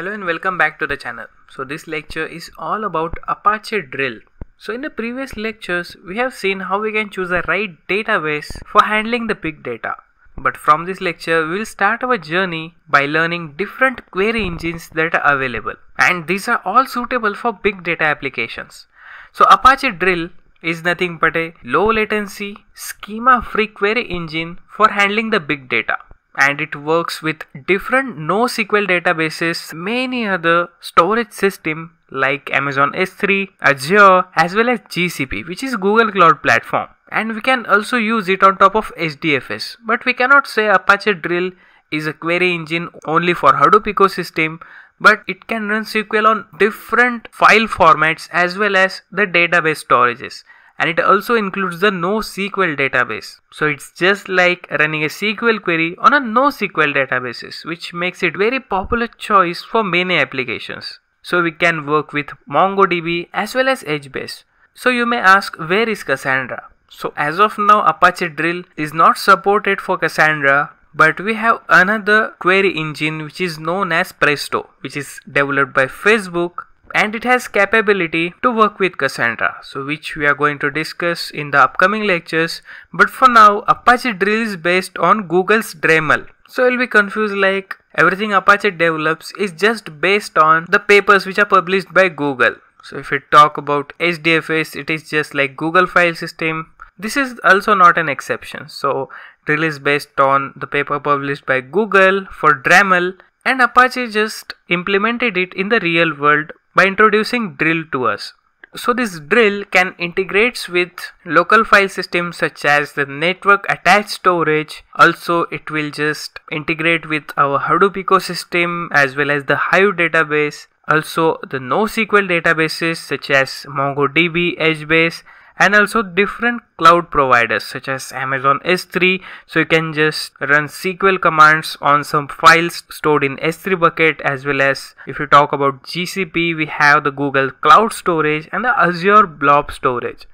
Hello and welcome back to the channel. So this lecture is all about Apache Drill. So in the previous lectures, we have seen how we can choose the right database for handling the big data. But from this lecture, we will start our journey by learning different query engines that are available. And these are all suitable for big data applications. So Apache Drill is nothing but a low latency, schema-free query engine for handling the big data. And it works with different NoSQL databases, many other storage systems like Amazon S3, Azure, as well as GCP, which is Google Cloud Platform. And we can also use it on top of HDFS. But we cannot say Apache Drill is a query engine only for Hadoop ecosystem, but it can run SQL on different file formats as well as the database storages. And it also includes the NoSQL database. So it's just like running a SQL query on a NoSQL databases, which makes it very popular choice for many applications. So we can work with MongoDB as well as HBase. So you may ask, where is Cassandra? So as of now, Apache Drill is not supported for Cassandra, but we have another query engine which is known as Presto, which is developed by Facebook. And it has capability to work with Cassandra, so which we are going to discuss in the upcoming lectures. But for now, Apache Drill is based on Google's Dremel. So you'll be confused, like everything Apache develops is just based on the papers which are published by Google. So if we talk about HDFS, it is just like Google file system. This is also not an exception. So Drill is based on the paper published by Google for Dremel, and Apache just implemented it in the real world by introducing Drill to us. So this Drill can integrates with local file systems such as the network attached storage. Also it will just integrate with our Hadoop ecosystem as well as the Hive database. Also the NoSQL databases such as MongoDB, HBase, and also different cloud providers such as Amazon S3. So you can just run SQL commands on some files stored in S3 bucket, as well as if you talk about GCP, we have the Google Cloud storage and the Azure blob storage.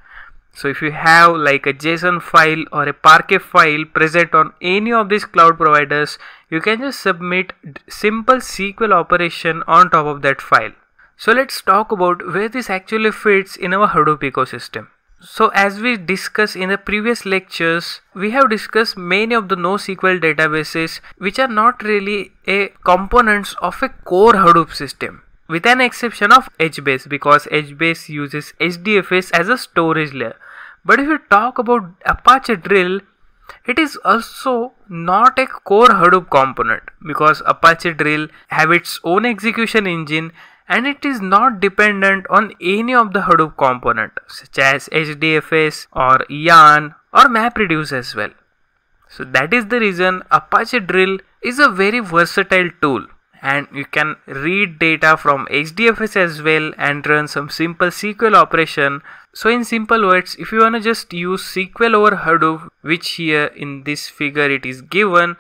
So if you have like a JSON file or a Parquet file present on any of these cloud providers, you can just submit simple SQL operation on top of that file. So let's talk about where this actually fits in our Hadoop ecosystem. So as we discussed in the previous lectures, we have discussed many of the NoSQL databases which are not really a components of a core Hadoop system, with an exception of HBase, because HBase uses HDFS as a storage layer. But if you talk about Apache Drill, it is also not a core Hadoop component, because Apache Drill have its own execution engine, and it is not dependent on any of the Hadoop component such as HDFS or Yarn or MapReduce as well. So that is the reason Apache Drill is a very versatile tool, and you can read data from HDFS as well and run some simple SQL operation. So in simple words, if you want to just use SQL over Hadoop, which here in this figure it is given,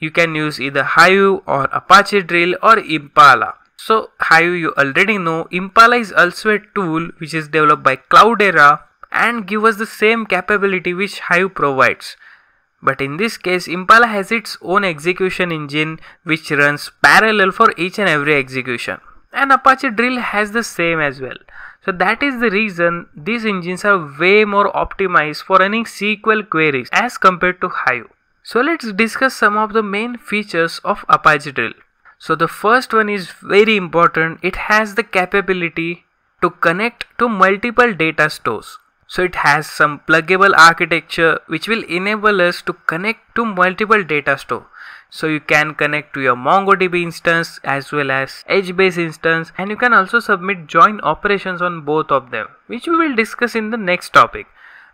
you can use either Hive or Apache Drill or Impala. So Hive you already know, Impala is also a tool which is developed by Cloudera and give us the same capability which Hive provides. But in this case, Impala has its own execution engine which runs parallel for each and every execution. And Apache Drill has the same as well. So that is the reason these engines are way more optimized for running SQL queries as compared to Hive. So let's discuss some of the main features of Apache Drill. So the first one is very important. It has the capability to connect to multiple data stores. So it has some pluggable architecture which will enable us to connect to multiple data store. So you can connect to your MongoDB instance as well as HBase instance, and you can also submit join operations on both of them, which we will discuss in the next topic.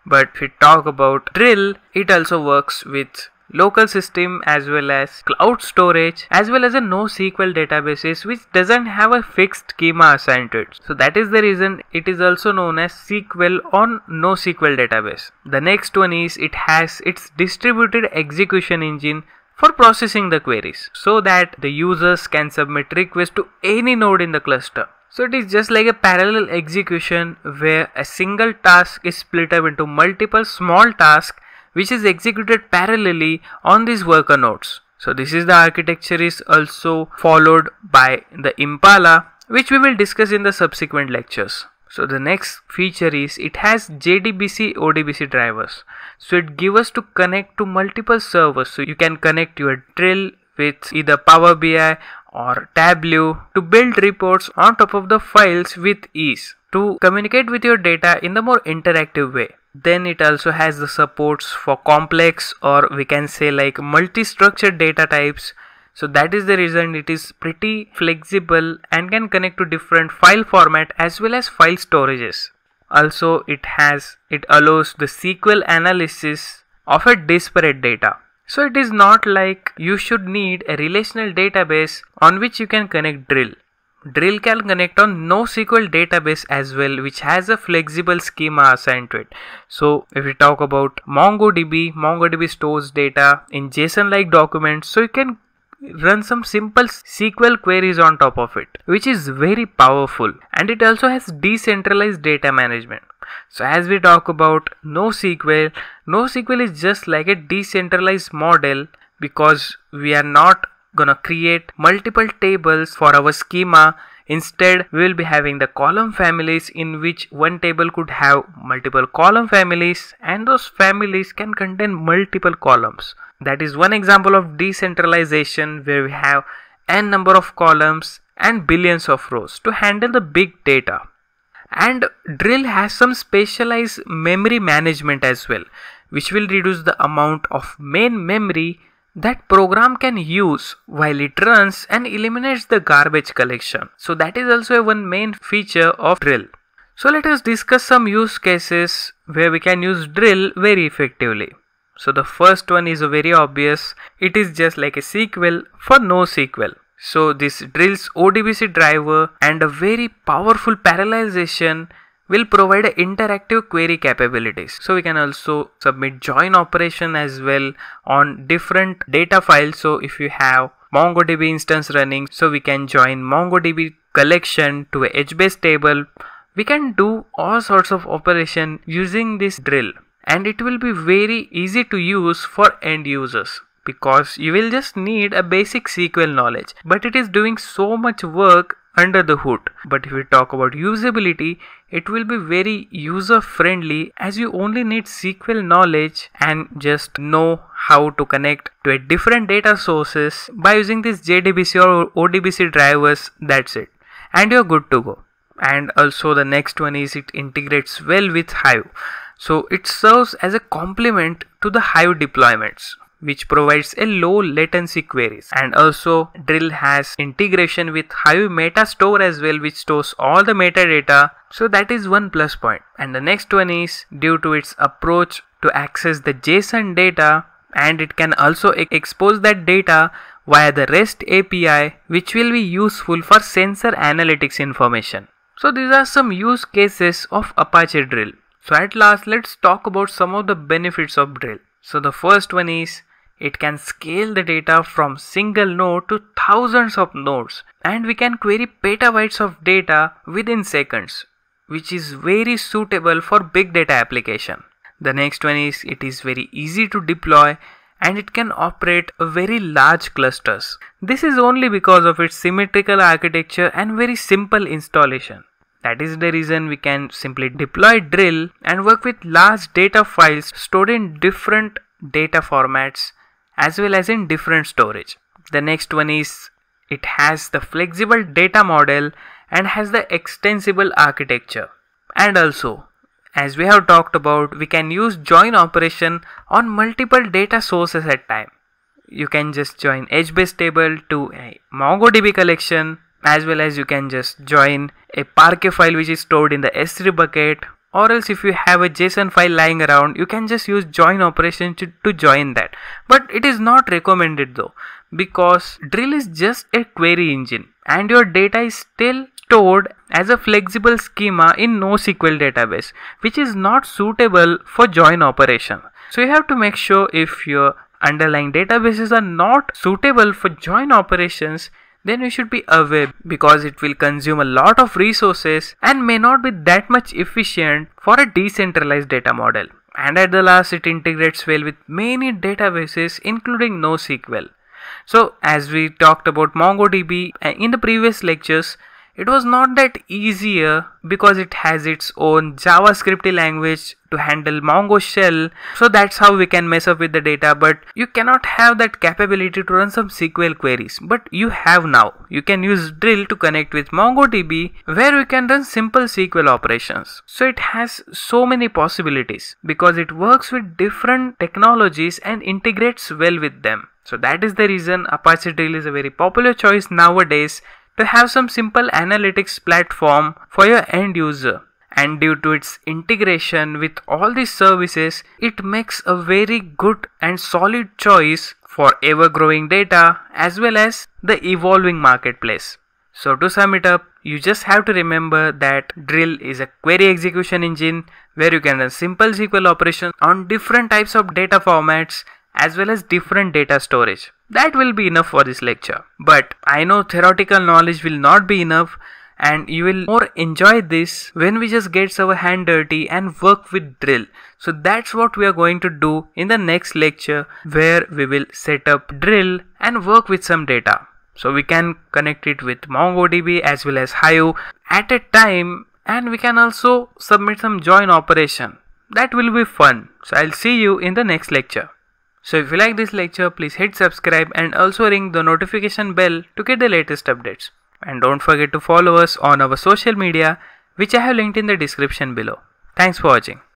But if we talk about Drill, it also works with local system as well as cloud storage as well as a NoSQL databases which doesn't have a fixed schema assigned to it. So that is the reason it is also known as SQL on NoSQL database. The next one is it has its distributed execution engine for processing the queries, so that the users can submit requests to any node in the cluster. So it is just like a parallel execution where a single task is split up into multiple small tasks which is executed parallelly on these worker nodes. So this is the architecture is also followed by the Impala, which we will discuss in the subsequent lectures. So the next feature is it has JDBC ODBC drivers. So it gives us to connect to multiple servers. So you can connect your drill with either Power BI or Tableau to build reports on top of the files with ease, to communicate with your data in the more interactive way. Then it also has the supports for complex, or we can say like multi-structured data types. So that is the reason it is pretty flexible and can connect to different file format as well as file storages. Also it allows the SQL analysis of a disparate data. So it is not like you should need a relational database on which you can connect drill. Drill can connect on NoSQL database as well, which has a flexible schema assigned to it. So if we talk about MongoDB, MongoDB stores data in JSON-like documents, so you can run some simple SQL queries on top of it, which is very powerful. And it also has decentralized data management. So as we talk about NoSQL, NoSQL is just like a decentralized model, because we are not gonna create multiple tables for our schema. Instead, we will be having the column families, in which one table could have multiple column families, and those families can contain multiple columns. That is one example of decentralization, where we have n number of columns and billions of rows to handle the big data. And Drill has some specialized memory management as well, which will reduce the amount of main memory that program can use while it runs, and eliminates the garbage collection. So that is also one main feature of Drill. So let us discuss some use cases where we can use Drill very effectively. So the first one is very obvious. It is just like a SQL for NoSQL. So this Drill's ODBC driver and a very powerful parallelization will provide interactive query capabilities. So we can also submit join operation as well on different data files. So if you have MongoDB instance running, so we can join MongoDB collection to a HBase table. We can do all sorts of operation using this Drill, and it will be very easy to use for end users, because you will just need a basic SQL knowledge, but it is doing so much work under the hood. But if we talk about usability, it will be very user friendly, as you only need SQL knowledge and just know how to connect to a different data sources by using this JDBC or ODBC drivers. That's it, and you're good to go. And also the next one is it integrates well with Hive. So it serves as a complement to the Hive deployments, which provides a low latency queries. And also Drill has integration with Hive meta store as well, which stores all the metadata. So that is one plus point. And the next one is due to its approach to access the JSON data, and it can also expose that data via the REST API, which will be useful for sensor analytics information. So these are some use cases of Apache Drill. So at last, let's talk about some of the benefits of Drill. So the first one is it can scale the data from single node to thousands of nodes, and we can query petabytes of data within seconds, which is very suitable for big data application. The next one is it is very easy to deploy, and it can operate very large clusters. This is only because of its symmetrical architecture and very simple installation. That is the reason we can simply deploy Drill and work with large data files stored in different data formats as well as in different storage. The next one is it has the flexible data model and has the extensible architecture. And also, as we have talked about, we can use join operation on multiple data sources at time. You can just join HBase table to a MongoDB collection, as well as you can just join a Parquet file which is stored in the S3 bucket, or else if you have a JSON file lying around, you can just use join operation to join that. But it is not recommended though, because Drill is just a query engine, and your data is still stored as a flexible schema in NoSQL database, which is not suitable for join operation. So you have to make sure if your underlying databases are not suitable for join operations, then you should be aware, because it will consume a lot of resources and may not be that much efficient for a decentralized data model. And at the last, it integrates well with many databases including NoSQL. So as we talked about MongoDB in the previous lectures, it was not that easier because it has its own JavaScript language to handle Mongo shell. So that's how we can mess up with the data, but you cannot have that capability to run some SQL queries, but you have now. You can use Drill to connect with MongoDB where you can run simple SQL operations. So it has so many possibilities because it works with different technologies and integrates well with them. So that is the reason Apache Drill is a very popular choice nowadays to have some simple analytics platform for your end user. And due to its integration with all these services, it makes a very good and solid choice for ever-growing data as well as the evolving marketplace. So to sum it up, you just have to remember that Drill is a query execution engine where you can run simple SQL operations on different types of data formats as well as different data storage. That will be enough for this lecture. But I know theoretical knowledge will not be enough, and you will more enjoy this when we just get our hand dirty and work with Drill. So that's what we are going to do in the next lecture, where we will set up Drill and work with some data. So we can connect it with MongoDB as well as Hive at a time, and we can also submit some join operation. That will be fun. So I'll see you in the next lecture. So if you like this lecture, please hit subscribe and also ring the notification bell to get the latest updates. And don't forget to follow us on our social media, which I have linked in the description below. Thanks for watching.